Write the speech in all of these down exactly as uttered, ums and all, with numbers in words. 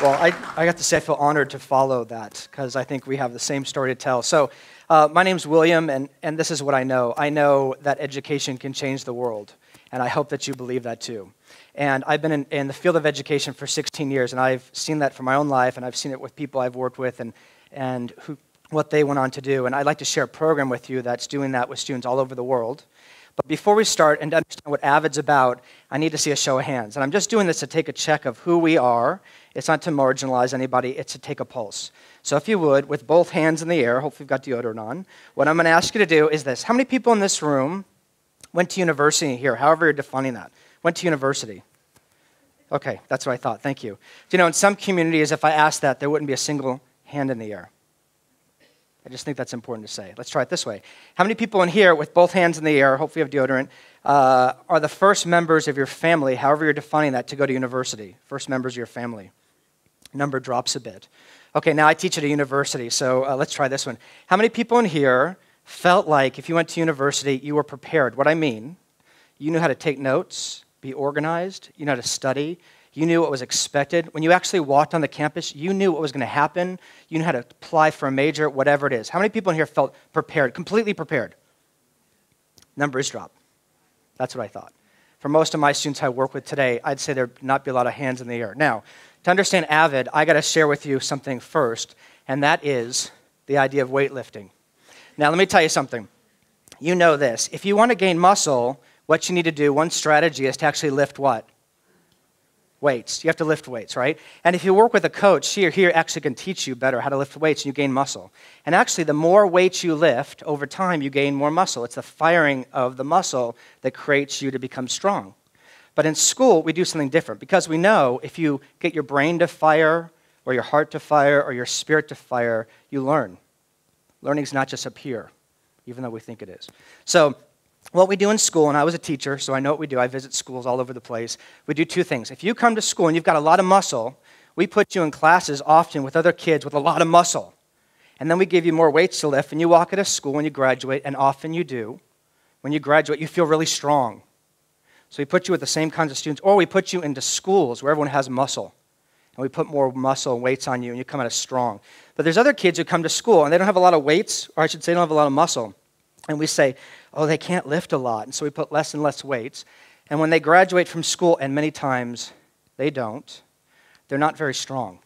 Well, I, I got to say I feel honored to follow that because I think we have the same story to tell. So uh, my name's William, and, and this is what I know. I know that education can change the world, and I hope that you believe that too. And I've been in, in the field of education for sixteen years, and I've seen that for my own life, and I've seen it with people I've worked with and, and who, what they went on to do. And I'd like to share a program with you that's doing that with students all over the world. But before we start and to understand what AVID's about, I need to see a show of hands. And I'm just doing this to take a check of who we are. It's not to marginalize anybody, it's to take a pulse. So if you would, with both hands in the air, hopefully you've got deodorant on, what I'm gonna ask you to do is this. How many people in this room went to university here, however you're defining that? Went to university. Okay, that's what I thought, thank you. You know, in some communities, if I asked that, there wouldn't be a single hand in the air. I just think that's important to say. Let's try it this way. How many people in here, with both hands in the air, hopefully you have deodorant, uh, are the first members of your family, however you're defining that, to go to university? First members of your family. Number drops a bit. Okay, now I teach at a university, so uh, let's try this one. How many people in here felt like if you went to university, you were prepared? What I mean, you knew how to take notes, be organized, you know how to study, you knew what was expected. When you actually walked on the campus, you knew what was going to happen. You knew how to apply for a major, whatever it is. How many people in here felt prepared, completely prepared? Numbers drop. That's what I thought. For most of my students I work with today, I'd say there'd not be a lot of hands in the air. Now, to understand AVID, I got to share with you something first, and that is the idea of weightlifting. Now, let me tell you something. You know this. If you want to gain muscle, what you need to do, one strategy is to actually lift what? Weights. You have to lift weights, right? And if you work with a coach, he or he actually can teach you better how to lift weights, and you gain muscle. And actually, the more weights you lift, over time, you gain more muscle. It's the firing of the muscle that creates you to become strong. But in school, we do something different, because we know if you get your brain to fire, or your heart to fire, or your spirit to fire, you learn. Learning's not just up here, even though we think it is. So what we do in school, and I was a teacher, so I know what we do. I visit schools all over the place. We do two things. If you come to school and you've got a lot of muscle, we put you in classes often with other kids with a lot of muscle. And then we give you more weights to lift, and you walk out of school when you graduate, and often you do. When you graduate, you feel really strong. So we put you with the same kinds of students, or we put you into schools where everyone has muscle. And we put more muscle and weights on you, and you come out as strong. But there's other kids who come to school, and they don't have a lot of weights, or I should say they don't have a lot of muscle. And we say, oh, they can't lift a lot, and so we put less and less weights. And when they graduate from school, and many times they don't, they're not very strong.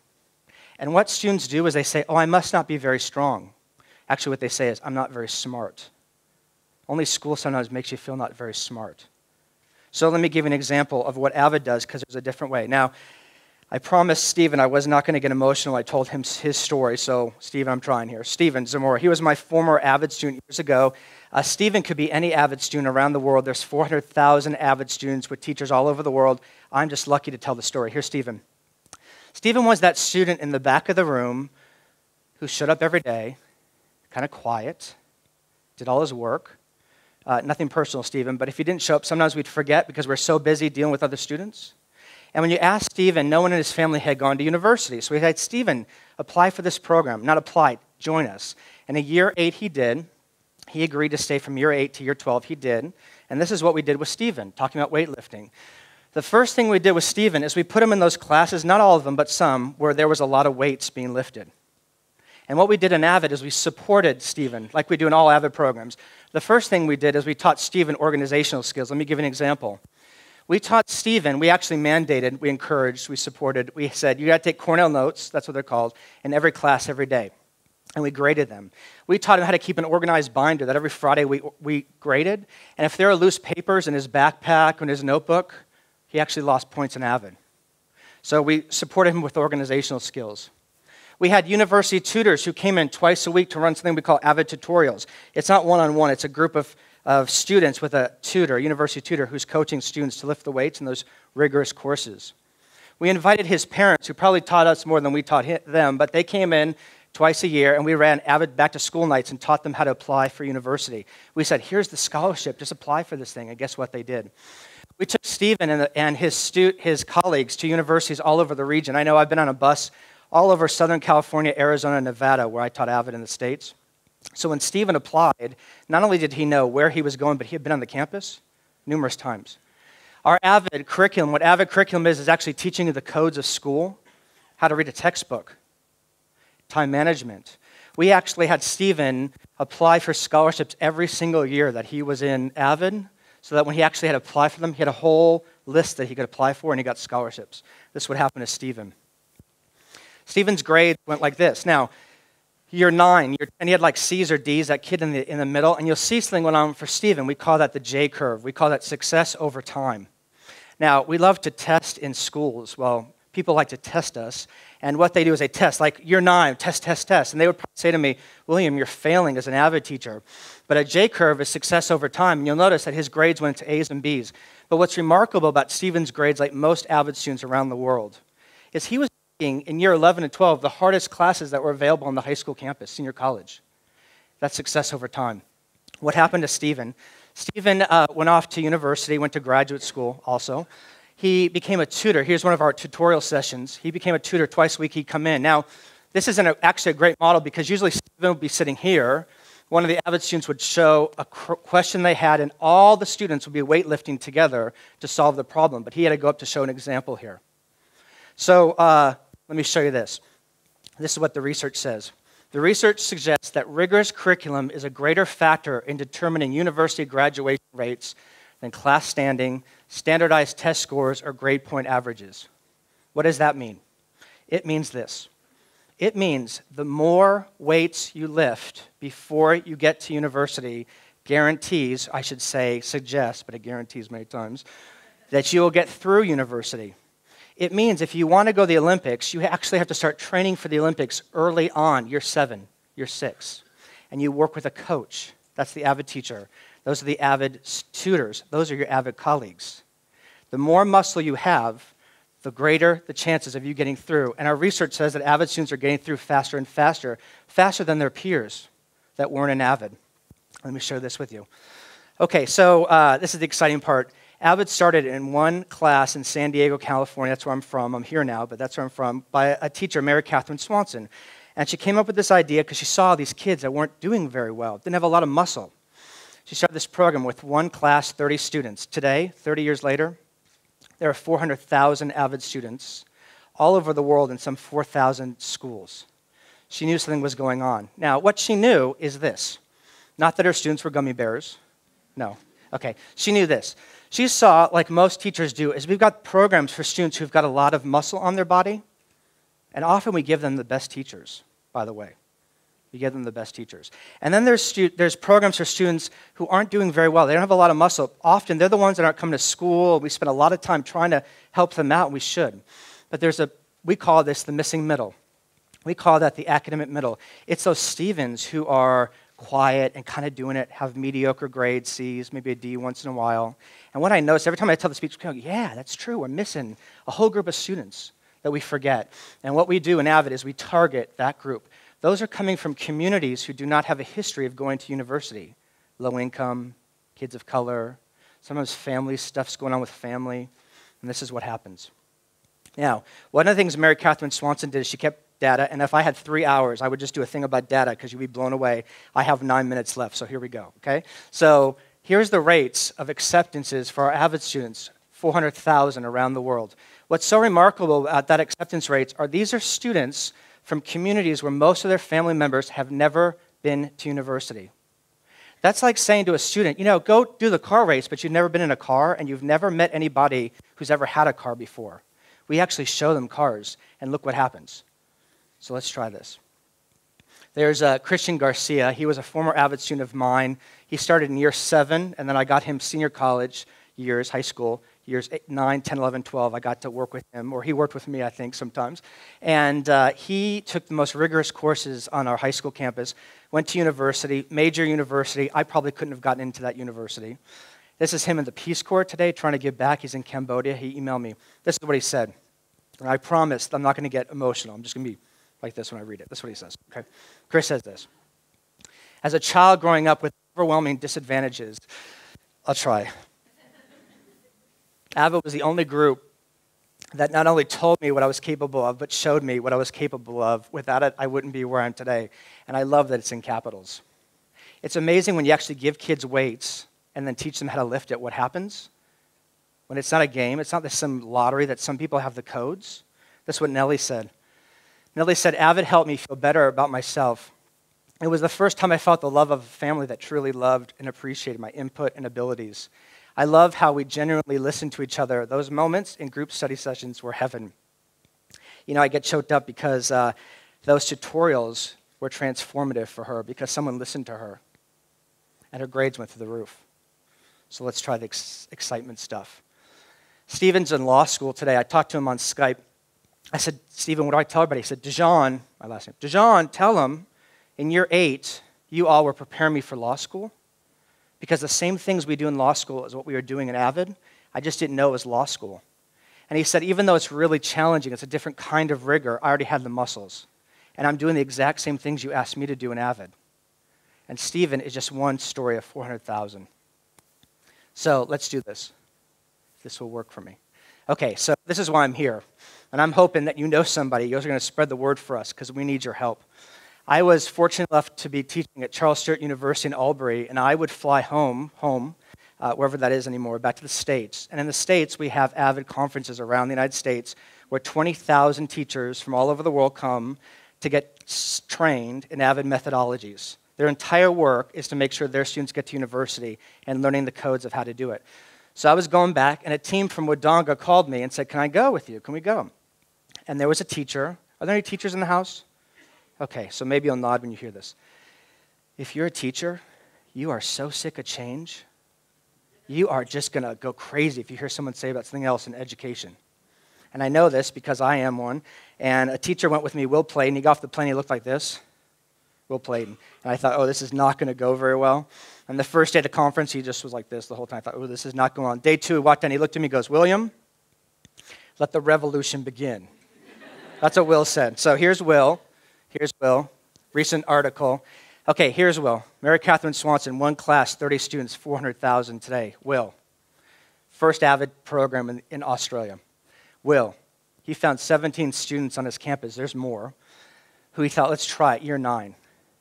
And what students do is they say, oh, I must not be very strong. Actually, what they say is, I'm not very smart. Only school sometimes makes you feel not very smart. So let me give you an example of what AVID does, because there's a different way. Now, I promised Stephen I was not going to get emotional. I told him his story, so Stephen, I'm trying here. Stephen Zamora, he was my former AVID student years ago. Uh, Stephen could be any AVID student around the world. There's four hundred thousand AVID students with teachers all over the world. I'm just lucky to tell the story. Here's Stephen. Stephen was that student in the back of the room who showed up every day, kind of quiet, did all his work. Uh, nothing personal, Stephen, but if he didn't show up, sometimes we'd forget because we're so busy dealing with other students. And when you asked Stephen, no one in his family had gone to university. So we had Stephen apply for this program. Not apply, join us. And in year eight, he did. He agreed to stay from year eight to year twelve. He did. And this is what we did with Stephen, talking about weightlifting. The first thing we did with Stephen is we put him in those classes, not all of them, but some, where there was a lot of weights being lifted. And what we did in AVID is we supported Stephen, like we do in all AVID programs. The first thing we did is we taught Stephen organizational skills. Let me give you an example. We taught Stephen, we actually mandated, we encouraged, we supported, we said, you got to take Cornell notes, that's what they're called, in every class every day. And we graded them. We taught him how to keep an organized binder that every Friday we, we graded. And if there are loose papers in his backpack or in his notebook, he actually lost points in AVID. So we supported him with organizational skills. We had university tutors who came in twice a week to run something we call AVID tutorials. It's not one-on-one, it's a group of of students with a tutor, a university tutor, who's coaching students to lift the weights in those rigorous courses. We invited his parents, who probably taught us more than we taught them, but they came in twice a year, and we ran AVID back-to-school nights and taught them how to apply for university. We said, here's the scholarship, just apply for this thing, and guess what they did? We took Stephen and, the, and his, stu his colleagues to universities all over the region. I know I've been on a bus all over Southern California, Arizona, and Nevada, where I taught AVID in the States. So when Stephen applied, not only did he know where he was going, but he had been on the campus numerous times. Our AVID curriculum, what AVID curriculum is, is actually teaching you the codes of school, how to read a textbook, time management. We actually had Stephen apply for scholarships every single year that he was in AVID, so that when he actually had to apply for them, he had a whole list that he could apply for, and he got scholarships. This would happen to Stephen. Stephen's grades went like this. Now, year nine, year ten, he had like C's or D's, that kid in the, in the middle, and you'll see something went on for Stephen. We call that the J curve. We call that success over time. Now, we love to test in schools. Well, people like to test us, and what they do is they test, like year nine, test, test, test, and they would probably say to me, William, you're failing as an AVID teacher. But a J curve is success over time, and you'll notice that his grades went to A's and B's. But what's remarkable about Stephen's grades, like most AVID students around the world, is he was taking, in year eleven and twelve, the hardest classes that were available on the high school campus, senior college. That's success over time. What happened to Stephen? Stephen uh, went off to university, went to graduate school also. He became a tutor. Here's one of our tutorial sessions. He became a tutor twice a week. He'd come in. Now, this isn't a, actually a great model because usually Stephen would be sitting here. One of the AVID students would show a question they had, and all the students would be weightlifting together to solve the problem. But he had to go up to show an example here. So uh, let me show you this. This is what the research says. The research suggests that rigorous curriculum is a greater factor in determining university graduation rates than class standing, standardized test scores, or grade point averages. What does that mean? It means this. It means the more weights you lift before you get to university guarantees, I should say suggests, but it guarantees many times, that you will get through university. It means if you want to go to the Olympics, you actually have to start training for the Olympics early on, year seven, year six, and you work with a coach. That's the AVID teacher. Those are the AVID tutors. Those are your AVID colleagues. The more muscle you have, the greater the chances of you getting through. And our research says that AVID students are getting through faster and faster, faster than their peers that weren't in AVID. Let me share this with you. Okay, so uh, this is the exciting part. AVID started in one class in San Diego, California. That's where I'm from. I'm here now, but that's where I'm from, by a teacher, Mary Catherine Swanson. And she came up with this idea because she saw these kids that weren't doing very well, didn't have a lot of muscle. She started this program with one class, thirty students. Today, thirty years later, there are four hundred thousand AVID students all over the world in some four thousand schools. She knew something was going on. Now, what she knew is this. Not that her students were gummy bears. No. Okay. She knew this. She saw, like most teachers do, is we've got programs for students who've got a lot of muscle on their body, and often we give them the best teachers, by the way. You give them the best teachers. And then there's, there's programs for students who aren't doing very well. They don't have a lot of muscle. Often they're the ones that aren't coming to school. We spend a lot of time trying to help them out, and we should. But there's a, we call this the missing middle. We call that the academic middle. It's those Stevens who are quiet and kind of doing it, have mediocre grades, C's, maybe a D once in a while. And what I notice, every time I tell the speakers, yeah, that's true, we're missing a whole group of students that we forget. And what we do in AVID is we target that group. Those are coming from communities who do not have a history of going to university. Low income, kids of color, sometimes family, stuff's going on with family, and this is what happens. Now, one of the things Mary Catherine Swanson did is she kept data, and if I had three hours, I would just do a thing about data because you'd be blown away. I have nine minutes left, so here we go, okay? So here's the rates of acceptances for our AVID students, four hundred thousand around the world. What's so remarkable about that acceptance rates are these are students from communities where most of their family members have never been to university. That's like saying to a student, you know, go do the car race, but you've never been in a car and you've never met anybody who's ever had a car before. We actually show them cars, and look what happens. So let's try this. There's uh, Christian Garcia. He was a former AVID student of mine. He started in year seven, and then I got him senior college years, high school, years eight, nine, ten, eleven, twelve, I got to work with him, or he worked with me, I think, sometimes. And uh, he took the most rigorous courses on our high school campus, went to university, major university. I probably couldn't have gotten into that university. This is him in the Peace Corps today, trying to give back. He's in Cambodia. He emailed me. This is what he said. And I promise I'm not going to get emotional. I'm just going to be like this when I read it. This is what he says. Okay. Chris says this. As a child growing up with overwhelming disadvantages, I'll try. AVID was the only group that not only told me what I was capable of, but showed me what I was capable of. Without it, I wouldn't be where I am today. And I love that it's in capitals. It's amazing when you actually give kids weights and then teach them how to lift it, what happens. When it's not a game, it's not some lottery that some people have the codes. That's what Nellie said. Nellie said, "AVID helped me feel better about myself. It was the first time I felt the love of a family that truly loved and appreciated my input and abilities. I love how we genuinely listen to each other. Those moments in group study sessions were heaven." You know, I get choked up because uh, those tutorials were transformative for her because someone listened to her, and her grades went through the roof. So let's try the ex excitement stuff. Stephen's in law school today. I talked to him on Skype. I said, "Stephen, what do I tell everybody?" He said, "Dijon," my last name, "Dijon, tell them in year eight, you all were preparing me for law school, because the same things we do in law school is what we were doing in AVID. I just didn't know it was law school." And he said, "Even though it's really challenging, it's a different kind of rigor, I already had the muscles. And I'm doing the exact same things you asked me to do in AVID." And Stephen is just one story of four hundred thousand. So let's do this. This will work for me. Okay, so this is why I'm here. And I'm hoping that you know somebody. You're going to spread the word for us because we need your help. I was fortunate enough to be teaching at Charles Stewart University in Albury, and I would fly home, home, uh, wherever that is anymore, back to the States. And in the States, we have AVID conferences around the United States where twenty thousand teachers from all over the world come to get trained in AVID methodologies. Their entire work is to make sure their students get to university and learning the codes of how to do it. So I was going back, and a team from Wodonga called me and said, "Can I go with you? Can we go?" And there was a teacher. Are there any teachers in the house? Okay, so maybe you'll nod when you hear this. If you're a teacher, you are so sick of change. You are just going to go crazy if you hear someone say about something else in education. And I know this because I am one. And a teacher went with me, Will Platen. He got off the plane, he looked like this. Will Platen. And I thought, oh, this is not going to go very well. And the first day at the conference, he just was like this the whole time. I thought, oh, this is not going on. Day two, he walked in, he looked at me, he goes, "William, let the revolution begin." That's what Will said. So here's Will. Here's Will. Recent article. Okay, here's Will. Mary Catherine Swanson, one class, thirty students, four hundred thousand today. Will. First AVID program in, in Australia. Will. He found seventeen students on his campus. There's more. Who he thought, let's try it, year nine.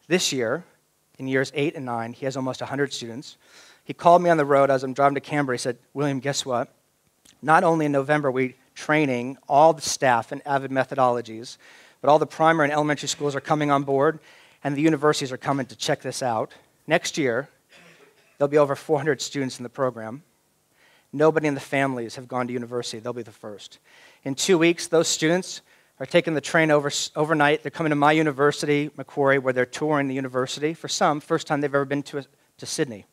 This year, in years eight and nine, he has almost one hundred students. He called me on the road as I'm driving to Canberra. He said, "William, guess what? Not only in November are we training all the staff in AVID methodologies, but all the primary and elementary schools are coming on board, and the universities are coming to check this out. Next year, there'll be over four hundred students in the program. Nobody in the families have gone to university. They'll be the first. In two weeks, those students are taking the train over, overnight. They're coming to my university, Macquarie, where they're touring the university. For some, first time they've ever been to, a, to Sydney.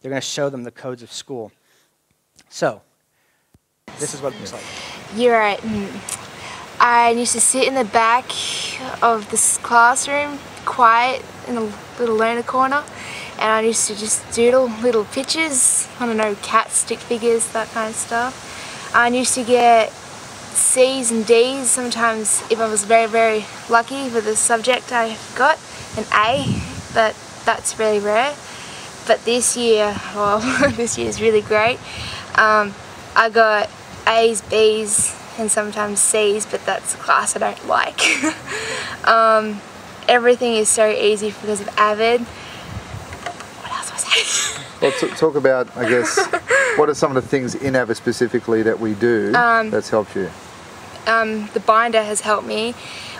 They're going to show them the codes of school." So, this is what it looks like. You're right. I used to sit in the back of this classroom, quiet, in a little loner corner, and I used to just doodle little pictures, I don't know, cats, stick figures, that kind of stuff. I used to get C's and D's sometimes, if I was very, very lucky with the subject I got, an A, but that's really rare. But this year, well, this year is really great. Um, I got A's, B's, and sometimes C's, but that's a class I don't like. um, everything is so easy because of AVID. What else was I? Well, t talk about, I guess, what are some of the things in AVID specifically that we do um, that's helped you? Um, the binder has helped me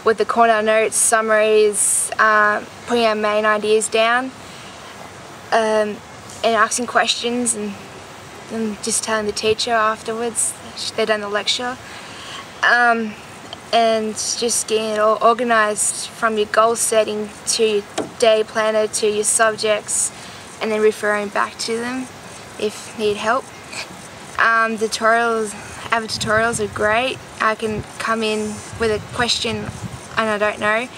with the Cornell notes, summaries, um, putting our main ideas down, um, and asking questions, and, and just telling the teacher afterwards they've done the lecture. Um, and just getting it all organised from your goal setting to your day planner to your subjects, and then referring back to them if need help. Um, the tutorials, AVID tutorials are great. I can come in with a question and I don't know,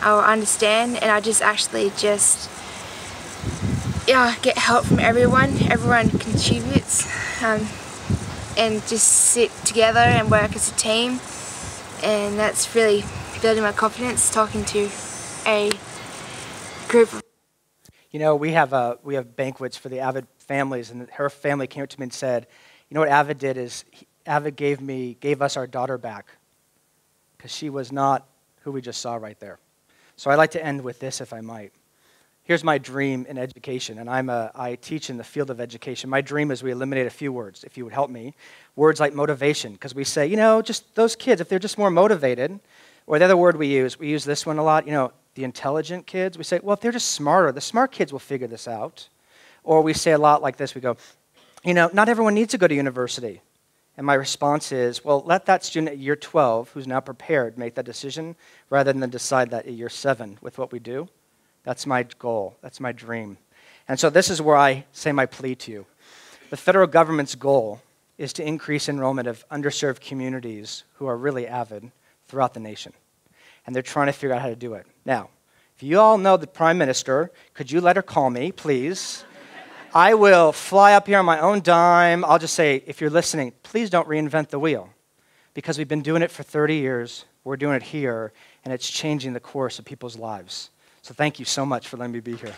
I'll understand, and I just actually just yeah, get help from everyone. Everyone contributes, um, and just sit together and work as a team. And that's really building my confidence, talking to a group of... You know, we have, uh, we have banquets for the AVID families, and her family came up to me and said, "You know what AVID did is, AVID gave, me, gave us our daughter back, because she was not who we just saw right there." So I'd like to end with this, if I might. Here's my dream in education, and I'm a, I teach in the field of education. My dream is we eliminate a few words, if you would help me. Words like motivation, because we say, you know, just those kids, if they're just more motivated, Or the other word we use, we use this one a lot, you know, the intelligent kids. We say, well, if they're just smarter, the smart kids will figure this out. Or we say a lot like this, we go, you know, not everyone needs to go to university. And my response is, well, let that student at year twelve, who's now prepared, make that decision, rather than decide that at year seven with what we do. That's my goal. That's my dream. And so this is where I say my plea to you. The federal government's goal is to increase enrollment of underserved communities who are really avid throughout the nation. And they're trying to figure out how to do it. Now, if you all know the Prime Minister, could you let her call me, please? I will fly up here on my own dime. I'll just say, if you're listening, please don't reinvent the wheel, because we've been doing it for thirty years. We're doing it here, and it's changing the course of people's lives. So thank you so much for letting me be here.